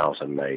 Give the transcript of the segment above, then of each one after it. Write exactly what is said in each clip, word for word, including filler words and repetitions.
ናው ሰናይ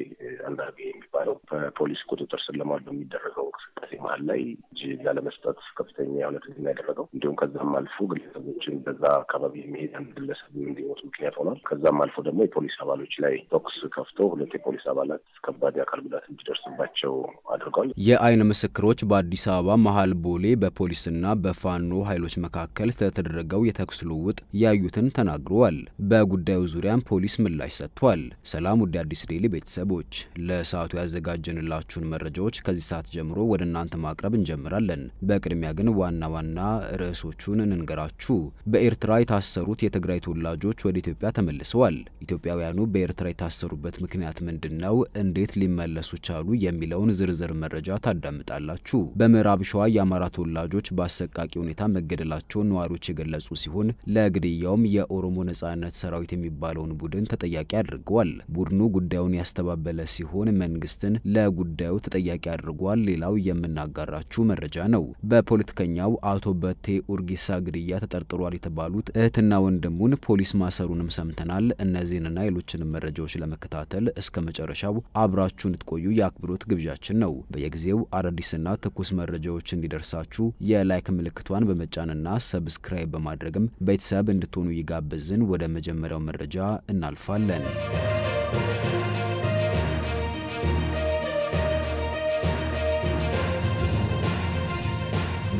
አንዳቢ የሚባለው ፖሊስ ቁጥጥር ስለማሉ የሚደረገው እንቅስቃሴ ማለት ላይ ጂያ ለመስጠት ከፍተኛ ያለው ትግል ያደረገው እንዲሁም ከዛም አልፎ ግለሰቦችን በዛ አካባቢ የሚሄዱን ግለሰቦች እንዲወጡ ምክንያት ሆኗል። ከዛም አልፎ ደግሞ የፖሊስ አባሎች ላይ ቶክስ ከፍቶ ሁለት የፖሊስ አባላት ከባድ የአካል ጉዳት እንዲደርስባቸው አድርጓል። የአይን መስክሮች በአዲስ አበባ መሃል ቦሌ በፖሊስና በፋኖ ኃይሎች መካከል ተደረገው የተኩስ ልውውጥ ያዩትን ተናግሯል። በጉዳዩ ዙሪያም ፖሊስ ምላሽ ሰጥቷል። ሰላም ወደ አዲስ ዴሊ ቤተሰቦች ለሰዓቱ ያዘጋጀንላችሁን መረጃዎች ከዚህ ሰዓት ጀምሮ ወደ እናንተ ማቅረብ እንጀምራለን። በቅድሚያ ግን ዋና ዋና ርዕሶቹን እንንገራችሁ። በኤርትራ የታሰሩት የትግራይ ተወላጆች ወደ ኢትዮጵያ ተመልሰዋል። ኢትዮጵያውያኑ በኤርትራ የታሰሩበት ምክንያት ምንድነው? እንዴት ሊመለሱ ቻሉ? የሚለውን ዝርዝር መረጃ ታዳምጣላችሁ። በመራብ ሸዋ የአማራ ተወላጆች ባሰቃቂ ሁኔታ መገደላቸው ነዋሪዎች ገለጹ ሲሆን ለግድያውም የኦሮሞ ነጻነት ሰራዊት የሚባለውን ቡድን ተጠያቂ አድርጓል። ቡድኑ ጉዳዩን ያስተባበለ ሲሆን መንግስትን ለጉዳዩ ተጠያቂ አድርጓል። ሌላው የምናጋራችሁ መረጃ ነው። በፖለቲከኛው አቶ በቴ ኡርጊሳ ግድያ ተጠርጥሯል የተባሉት እህትና ወንድሙን ፖሊስ ማሰሩንም ሰምተናል። እነዚህንና ሌሎችንም መረጃዎች ለመከታተል እስከ መጨረሻው አብራችሁን ትቆዩ የአክብሮት ግብዣችን ነው። በየጊዜው አዳዲስና ትኩስ መረጃዎች እንዲደርሳችሁ የላይክ ምልክቷን በመጫንና ሰብስክራይብ በማድረግም በኢትሳብ እንድትሆኑ ይጋብዘን። ወደ መጀመሪያው መረጃ እናልፋለን።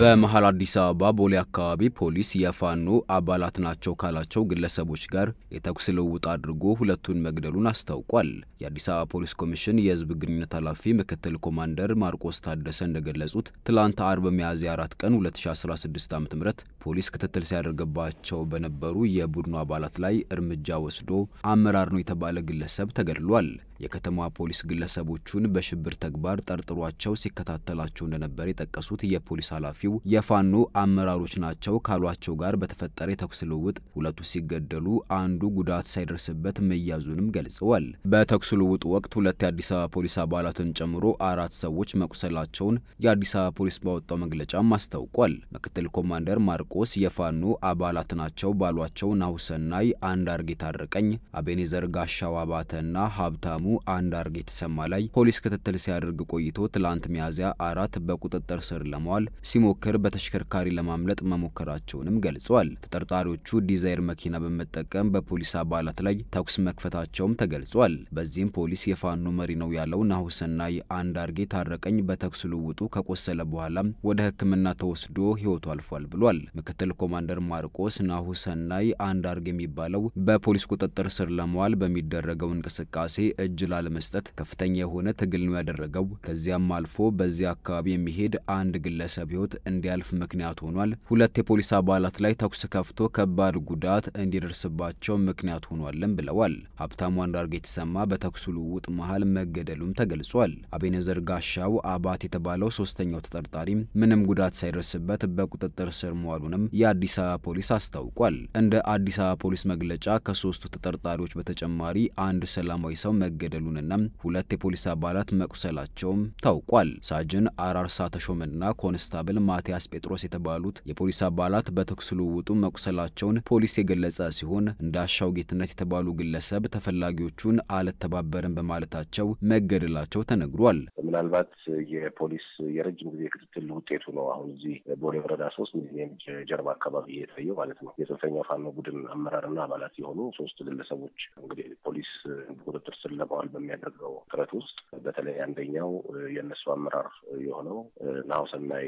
በመሃል አዲስ አበባ ቦሌ አካባቢ ፖሊስ የፋኖ አባላት ናቸው ካላቸው ግለሰቦች ጋር የተኩስ ልውውጥ አድርጎ ሁለቱን መግደሉን አስታውቋል። የአዲስ አበባ ፖሊስ ኮሚሽን የህዝብ ግንኙነት ኃላፊ ምክትል ኮማንደር ማርቆስ ታደሰ እንደገለጹት ትላንት አርብ ሚያዝያ አራት ቀን ሁለት ሺህ አስራ ስድስት ዓ.ም ፖሊስ ክትትል ሲያደርግባቸው በነበሩ የቡድኑ አባላት ላይ እርምጃ ወስዶ አመራር ነው የተባለ ግለሰብ ተገድሏል። የከተማዋ ፖሊስ ግለሰቦቹን በሽብር ተግባር ጠርጥሯቸው ሲከታተላቸው እንደነበር የጠቀሱት የፖሊስ ኃላፊ የፋኖ አመራሮች ናቸው ካሏቸው ጋር በተፈጠረ የተኩስ ልውውጥ ሁለቱ ሲገደሉ አንዱ ጉዳት ሳይደርስበት መያዙንም ገልጸዋል። በተኩስ ልውውጥ ወቅት ሁለት የአዲስ አበባ ፖሊስ አባላትን ጨምሮ አራት ሰዎች መቁሰላቸውን የአዲስ አበባ ፖሊስ ባወጣው መግለጫም አስታውቋል። ምክትል ኮማንደር ማርቆስ የፋኖ አባላት ናቸው ባሏቸው ናሁሰናይ አንዳርጌ ታረቀኝ፣ አቤኔዘር ጋሻው አባተና ሀብታሙ አንዳርጌ ተሰማ ላይ ፖሊስ ክትትል ሲያደርግ ቆይቶ ትላንት ሚያዝያ አራት በቁጥጥር ስር ለማዋል ሲሞ ሞከር በተሽከርካሪ ለማምለጥ መሞከራቸውንም ገልጿል። ተጠርጣሪዎቹ ዲዛይር መኪና በመጠቀም በፖሊስ አባላት ላይ ተኩስ መክፈታቸውም ተገልጿል። በዚህም ፖሊስ የፋኖ መሪ ነው ያለው ናሁሰናይ አንዳርጌ ታረቀኝ በተኩስ ልውውጡ ከቆሰለ በኋላ ወደ ሕክምና ተወስዶ ህይወቱ አልፏል ብሏል። ምክትል ኮማንደር ማርቆስ ናሁሰናይ አንዳርጌ የሚባለው በፖሊስ ቁጥጥር ስር ለማዋል በሚደረገው እንቅስቃሴ እጅ ላለመስጠት ከፍተኛ የሆነ ትግል ነው ያደረገው። ከዚያም አልፎ በዚያ አካባቢ የሚሄድ አንድ ግለሰብ ህይወት እንዲያልፍ ምክንያት ሆኗል። ሁለት የፖሊስ አባላት ላይ ተኩስ ከፍቶ ከባድ ጉዳት እንዲደርስባቸው ምክንያት ሆኗልም ብለዋል። ሀብታሙ አንዳርጌ ተሰማ በተኩስ ልውውጥ መሃል መገደሉም ተገልጿል። አቤኔዘር ጋሻው አባት የተባለው ሶስተኛው ተጠርጣሪ ምንም ጉዳት ሳይደርስበት በቁጥጥር ስር መዋሉንም የአዲስ አበባ ፖሊስ አስታውቋል። እንደ አዲስ አበባ ፖሊስ መግለጫ ከሶስቱ ተጠርጣሪዎች በተጨማሪ አንድ ሰላማዊ ሰው መገደሉንና ሁለት የፖሊስ አባላት መቁሰላቸው ታውቋል። ሳጅን አራርሳ ተሾመና ኮንስታብል ማቲያስ ጴጥሮስ የተባሉት የፖሊስ አባላት በተኩስ ልውውጡ መቁሰላቸውን ፖሊስ የገለጸ ሲሆን እንዳሻው ጌትነት የተባሉ ግለሰብ ተፈላጊዎቹን አልተባበረን በማለታቸው መገደላቸው ተነግሯል። ምናልባት የፖሊስ የረጅም ጊዜ ክትትል ውጤቱ ነው አሁን እዚ ቦሌ ወረዳ ሶስት ሚሊዮን ጀርባ አካባቢ የታየው ማለት ነው። የጽንፈኛ ፋኖ ቡድን አመራርና አባላት የሆኑ ሶስት ግለሰቦች እንግዲህ ፖሊስ ቁጥጥር ስር ለማዋል በሚያደርገው ጥረት ውስጥ በተለይ አንደኛው የነሱ አመራር የሆነው ናውሰናይ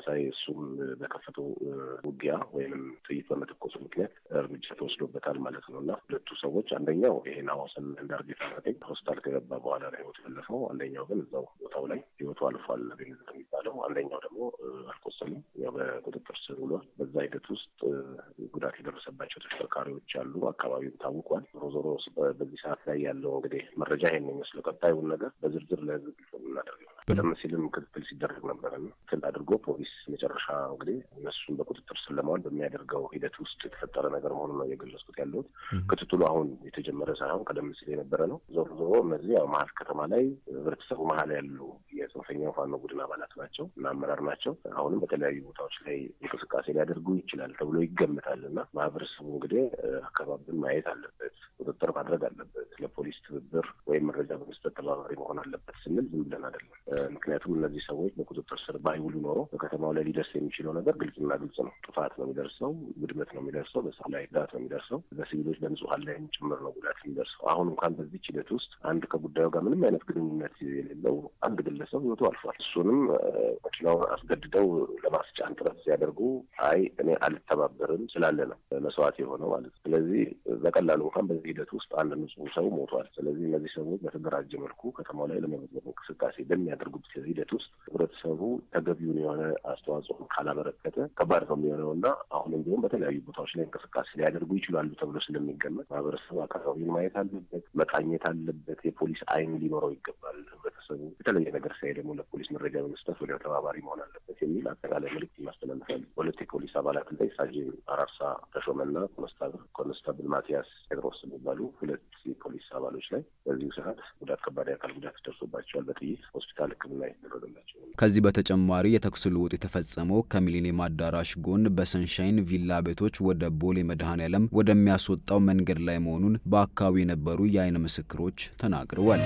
እሱም በከፈተው ውጊያ ወይንም ጥይት በመተኮሱ ምክንያት እርምጃ ተወስዶበታል ማለት ነውና ሁለቱ ሰዎች አንደኛው ይሄ ናውሰናይ አንዳርጌ ታረቀኝ ሆስፒታል ከገባ በኋላ ነው ህይወት ያለፈው። አንደኛው ግን እዛው ቦታው ላይ ህይወቱ አልፏል በእንግሊዝ የሚባለው፣ አንደኛው ደግሞ አልቆሰለም ያው በቁጥጥር ስር ውሏል። በዛ ሂደት ውስጥ ጉዳት የደረሰባቸው ተሽከርካሪዎች አሉ፣ አካባቢው ታውቋል። ሮዞሮ በዚህ ሰዓት ላይ ያለው እንግዲህ መረጃ ይሄንን መስለው ቀጣዩን ነገር በዝርዝር ለዚህ እናደርጋለን። በተመሰለም ክትትል ሲደረግ ነበር እንትን አድርጎ ፖሊስ መጨረሻ እንግዲህ እነሱን በቁጥጥር ስር ለማዋል በሚያደርገው ሂደት ውስጥ የተፈጠረ ነገር መሆኑን ነው የገለጹት ያሉት። ክትትሉ አሁን የተጀመረ ሳይሆን ቀደም ሲል የነበረ ነው። ዞሮ ዞሮ እነዚህ ያው ማህል ከተማ ላይ ህብረተሰቡ መሀል ያሉ የጽንፈኛው ፋኖ ቡድን አባላት ናቸው እና አመራር ናቸው። አሁንም በተለያዩ ቦታዎች ላይ እንቅስቃሴ ሊያደርጉ ይችላል ተብሎ ይገመታልና ማህበረሰቡ እንግዲህ አካባቢን ማየት አለበት፣ ቁጥጥር ማድረግ አለበት። ለፖሊስ ትብብር ወይም መረጃ በመስጠት ተባባሪ መሆን አለበት ስንል ዝም ብለን አይደለም። ምክንያቱም እነዚህ ሰዎች በቁጥጥር ስር ባይውሉ ኖሮ በከተማው ላይ ሊደርስ የሚችለው ነገር ግልጽና ግልጽ ነው። ጥፋት ነው የሚደርሰው፣ ውድመት ነው የሚደርሰው፣ በሰው ላይ ጉዳት ነው የሚደርሰው፣ በሲቪሎች በንጹሃን ላይ ጭምር ነው ጉዳት የሚደርሰው። አሁን እንኳን በዚህ ሂደት ውስጥ አንድ ከጉዳዩ ጋር ምንም አይነት ግንኙነት የሌለው አንድ ግለሰብ ህይወቱ አልፏል። እሱንም ወጭላው አስገድደው ለማስጫን ጥረት ሲያደርጉ አይ እኔ አልተባበርም ስላለ ነው መስዋዕት የሆነው ማለት። ስለዚህ በቀላሉ እንኳን በዚህ ሂደት ውስጥ አንድ ንጹህ ሰው ሞቷል። ስለዚህ እነዚህ ሰዎች በተደራጀ መልኩ ከተማው ላይ ለመበጥበጥ እንቅስቃሴ በሚያደርጉት ሂደት ውስጥ ህብረተሰቡ ተገቢውን የሆነ አስተዋጽኦ ካላበረከተ ከባድ ነው የሚሆነውና አሁን እንዲሁም በተለያዩ ቦታዎች ላይ እንቅስቃሴ ሊያደርጉ ይችላሉ ተብሎ ስለሚገመት ማህበረሰቡ አካባቢውን ማየት አለበት፣ መቃኘት አለበት። የፖሊስ አይን ሊኖረው ይገባል። ህብረተሰቡ የተለየ ነገር ሳይ ደግሞ ለፖሊስ መረጃ በመስጠት ወደ ተባባሪ መሆን አለበት የሚል አጠቃላይ መልዕክት ይማስተላለፋል። ሁለት የፖሊስ አባላት ላይ ሳጅን አራርሳ ተሾመና ኮንስታብል ኮንስታብል ማቲያስ ሄድሮስ የሚባሉ ሁለት የፖሊስ አባሎች ላይ በዚህ ሰዓት ጉዳት ከባድ አካል ጉዳት ደርሶባቸዋል በጥይት ሆስፒታል ህክምና እየተደረገላቸው ነው። ከዚህ በተጨማሪ የተኩስ ልውውጥ የተፈጸመው ከሚሊኒየም አዳራሽ ጎን በሰንሻይን ቪላ ቤቶች ወደ ቦሌ መድኃኔዓለም ወደሚያስወጣው መንገድ ላይ መሆኑን በአካባቢው የነበሩ የአይን ምስክሮች ተናግረዋል።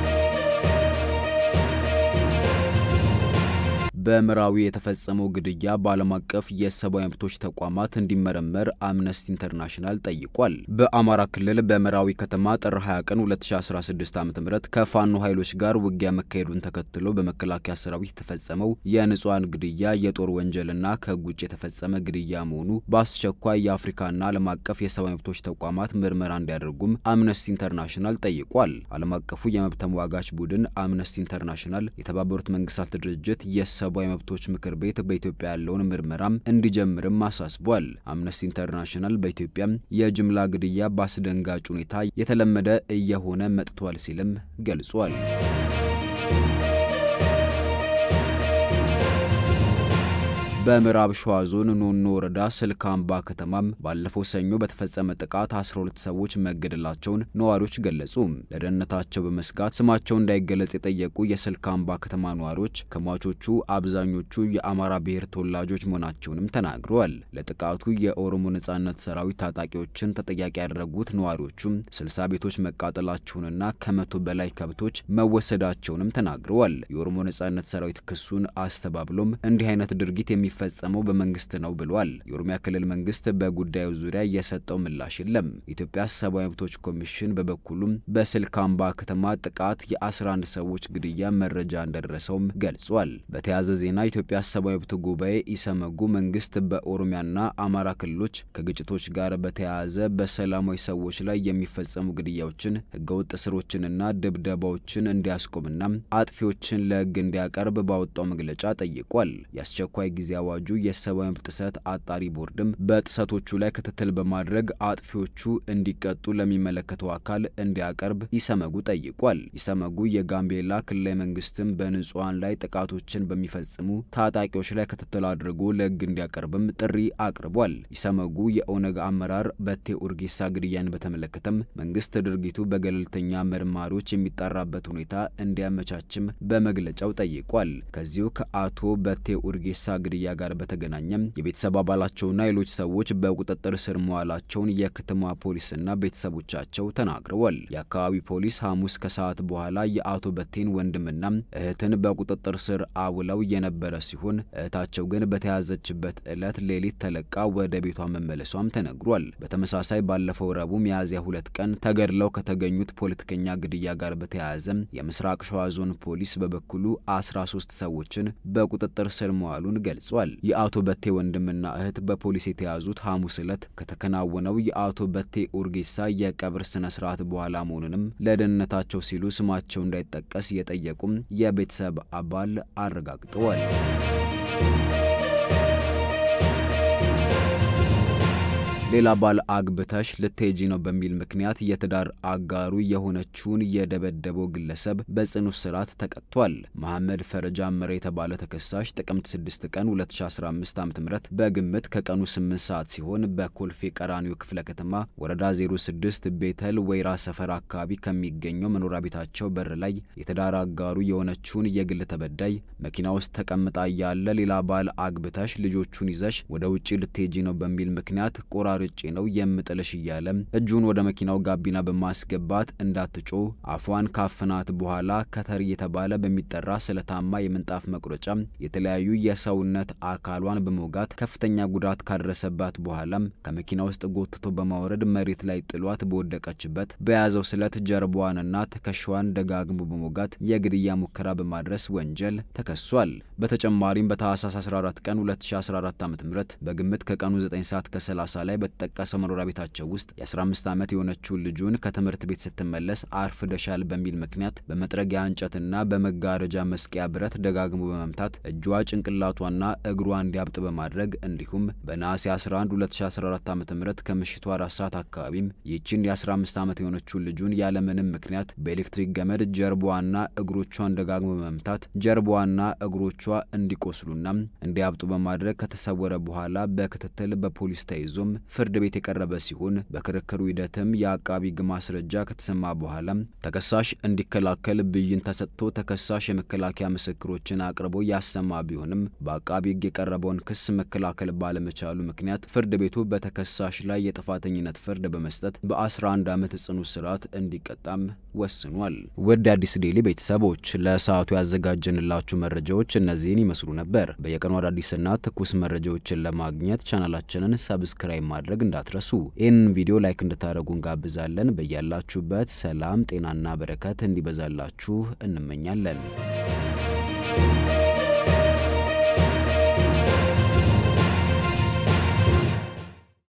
በመራዊ የተፈጸመው ግድያ ባለም አቀፍ የሰብአዊ መብቶች ተቋማት እንዲመረመር አምነስቲ ኢንተርናሽናል ጠይቋል። በአማራ ክልል በመራዊ ከተማ ጥር ሃያ ቀን ሁለት ሺህ አስራ ስድስት ዓ.ም ከፋኖ ኃይሎች ጋር ውጊያ መካሄዱን ተከትሎ በመከላከያ ሰራዊት የተፈጸመው የንጹሃን ግድያ የጦር ወንጀልና ከጉጭ የተፈጸመ ግድያ መሆኑ በአስቸኳይ የአፍሪካና ዓለም አቀፍ የሰብአዊ መብቶች ተቋማት ምርመራ እንዲያደርጉም አምነስቲ ኢንተርናሽናል ጠይቋል። ዓለም አቀፉ የመብት ተሟጋች ቡድን አምነስቲ ኢንተርናሽናል የተባበሩት መንግስታት ድርጅት የሰ ሰብአዊ መብቶች ምክር ቤት በኢትዮጵያ ያለውን ምርመራም እንዲጀምርም አሳስቧል። አምነስቲ ኢንተርናሽናል በኢትዮጵያ የጅምላ ግድያ ባስደንጋጭ ሁኔታ የተለመደ እየሆነ መጥቷል ሲልም ገልጿል። በመራብ ሸዋ ዞን ኖኖ ወረዳ ስልካምባ ከተማም ባለፈው ሰኞ በተፈጸመ ጥቃት አስራ ሁለት ሰዎች መገደላቸውን ነዋሪዎች ገለጹ። ለደህንነታቸው በመስጋት ስማቸው እንዳይገለጽ የጠየቁ የስልካምባ ከተማ ነዋሪዎች ከሟቾቹ አብዛኞቹ የአማራ ብሔር ተወላጆች መሆናቸውንም ተናግረዋል። ለጥቃቱ የኦሮሞ ነጻነት ሰራዊት ታጣቂዎችን ተጠያቂ ያደረጉት ነዋሪዎቹም ስልሳ ቤቶች መቃጠላቸውንና ከመቶ በላይ ከብቶች መወሰዳቸውንም ተናግረዋል። የኦሮሞ ነጻነት ሰራዊት ክሱን አስተባብሎም እንዲህ አይነት ድርጊት ፈጸመው በመንግስት ነው ብሏል። የኦሮሚያ ክልል መንግስት በጉዳዩ ዙሪያ የሰጠው ምላሽ የለም። ኢትዮጵያ ሰብአዊ መብቶች ኮሚሽን በበኩሉም በስልካምባ ከተማ ጥቃት የ11 ሰዎች ግድያ መረጃ እንደደረሰው ገልጿል። በተያያዘ ዜና ኢትዮጵያ ሰብአዊ መብት ጉባኤ ኢሰመጉ መንግስት በኦሮሚያና አማራ ክልሎች ከግጭቶች ጋር በተያያዘ በሰላማዊ ሰዎች ላይ የሚፈጸሙ ግድያዎችን፣ ህገወጥ ስሮችንና ድብደባዎችን እንዲያስቆምና አጥፊዎችን ለህግ እንዲያቀርብ ባወጣው መግለጫ ጠይቋል። ያስቸኳይ ጊዜ አዋጁ የሰብአዊ መብት ጥሰት አጣሪ ቦርድም በጥሰቶቹ ላይ ከተተል በማድረግ አጥፊዎቹ እንዲቀጡ ለሚመለከተው አካል እንዲያቀርብ ይሰመጉ ጠይቋል። ይሰመጉ የጋምቤላ ክልላዊ መንግስትም በንጹሃን ላይ ጥቃቶችን በሚፈጽሙ ታጣቂዎች ላይ ከተተል አድርጎ ለህግ እንዲያቀርብም ጥሪ አቅርቧል። ይሰመጉ የኦነግ አመራር በቴ ኡርጌሳ ግድያን በተመለከተም መንግስት ድርጊቱ በገለልተኛ መርማሪዎች የሚጣራበት ሁኔታ እንዲያመቻችም በመግለጫው ጠይቋል። ከዚሁ ከአቶ በቴ ኡርጌሳ ግድያ ጋር በተገናኘም የቤተሰብ አባላቸውና ሌሎች ሰዎች በቁጥጥር ስር መዋላቸውን የከተማ ፖሊስና ቤተሰቦቻቸው ተናግረዋል። የአካባቢ ፖሊስ ሐሙስ ከሰዓት በኋላ የአቶ በቴን ወንድምና እህትን በቁጥጥር ስር አውለው የነበረ ሲሆን እህታቸው ግን በተያዘችበት ዕለት ሌሊት ተለቃ ወደ ቤቷ መመለሷም ተነግሯል። በተመሳሳይ ባለፈው ረቡዕ ሚያዝያ ሁለት ቀን ተገድለው ከተገኙት ፖለቲከኛ ግድያ ጋር በተያያዘ የምስራቅ ሸዋ ዞን ፖሊስ በበኩሉ አስራ ሶስት ሰዎችን በቁጥጥር ስር መዋሉን ገልጿል። የአቶ በቴ ወንድምና እህት በፖሊስ የተያዙት ሐሙስ ዕለት ከተከናወነው የአቶ በቴ ኡርጌሳ የቀብር ስነ ስርዓት በኋላ መሆኑንም ለደህንነታቸው ሲሉ ስማቸው እንዳይጠቀስ የጠየቁም የቤተሰብ አባል አረጋግጠዋል። ሌላ ባል አግብተሽ ልትሄጂ ነው በሚል ምክንያት የትዳር አጋሩ የሆነችውን የደበደበው ግለሰብ በጽኑ እስራት ተቀጥቷል። መሐመድ ፈረጃ መሬ የተባለ ተከሳሽ ጥቅምት ስድስት ቀን ሁለት ሺህ አስራ አምስት ዓ.ም በግምት ከቀኑ ስምንት ሰዓት ሲሆን በኮልፌ ቀራኒዮ ክፍለ ከተማ ወረዳ ዜሮ ስድስት ቤተል ወይራ ሰፈር አካባቢ ከሚገኘው መኖሪያ ቤታቸው በር ላይ የትዳር አጋሩ የሆነችውን የግል ተበዳይ መኪና ውስጥ ተቀምጣ ያለ ሌላ ባል አግብተሽ ልጆቹን ይዘሽ ወደ ውጪ ልትሄጂ ነው በሚል ምክንያት ቆራ ርጭ ነው የምጥልሽ ይያለ እጁን ወደ መኪናው ጋቢና በማስገባት እንዳትጮ አፏን ካፈናት በኋላ ከተር የተባለ በሚጠራ ስለታማ የምንጣፍ መቁረጫ የተለያዩ የሰውነት አካሏን በመውጋት ከፍተኛ ጉዳት ካደረሰባት በኋላ ከመኪናው ውስጥ ጎትቶ በማውረድ መሬት ላይ ጥሏት በወደቀችበት በያዘው ስለት ጀርባዋንና ተከሻዋን ደጋግሞ በመውጋት የግድያ ሙከራ በማድረስ ወንጀል ተከሷል። በተጨማሪም በታህሳስ አስራ አራት ቀን ሁለት ሺህ አስራ አራት ዓ.ም በግምት ከቀኑ ዘጠኝ ሰዓት ከሰላሳ ላይ በተጠቀሰው መኖሪያ ቤታቸው ውስጥ የ15 ዓመት የሆነችው ልጁን ከትምህርት ቤት ስትመለስ አርፍደሻል በሚል ምክንያት በመጥረጊያ እንጨትና በመጋረጃ መስቂያ ብረት ደጋግሞ በመምታት እጇ ጭንቅላቷና እግሯ እንዲያብጥ በማድረግ እንዲሁም በነሐሴ አስራ አንድ ሁለት ሺህ አስራ አራት ዓ.ም ከምሽቱ አራት ሰዓት አካባቢም ይህችን የ15 ዓመት የሆነችው ልጁን ያለምንም ምክንያት በኤሌክትሪክ ገመድ ጀርባዋና እግሮቿን ደጋግሞ በመምታት ጀርባዋና እግሮቿ እንዲቆስሉና እንዲያብጡ በማድረግ ከተሰወረ በኋላ በክትትል በፖሊስ ተይዞም ፍርድ ቤት የቀረበ ሲሆን በክርክሩ ሂደትም የአቃቢ ግማስረጃ ከተሰማ በኋላ ተከሳሽ እንዲከላከል ብይን ተሰጥቶ ተከሳሽ የመከላከያ መስክሮችን አቅርቦ ያሰማ ቢሆንም በአቃቢ ህግ የቀረበውን ክስ መከላከል ባለመቻሉ ምክንያት ፍርድ ቤቱ በተከሳሽ ላይ የጥፋተኝነት ፍርድ በመስጠት በ11 ዓመት ጽኑ እስራት እንዲቀጣም ወስኗል። ወደ አዲስ ዴሊ ቤተሰቦች ለሰዓቱ ያዘጋጀንላችሁ መረጃዎች እነዚህን ይመስሉ ነበር። በየቀኑ አዳዲስና ትኩስ መረጃዎችን ለማግኘት ቻናላችንን ሰብስክራይብ ማድረግ እንዳትረሱ። ይህን ቪዲዮ ላይክ እንድታደርጉ እንጋብዛለን። በያላችሁበት ሰላም ጤናና በረከት እንዲበዛላችሁ እንመኛለን።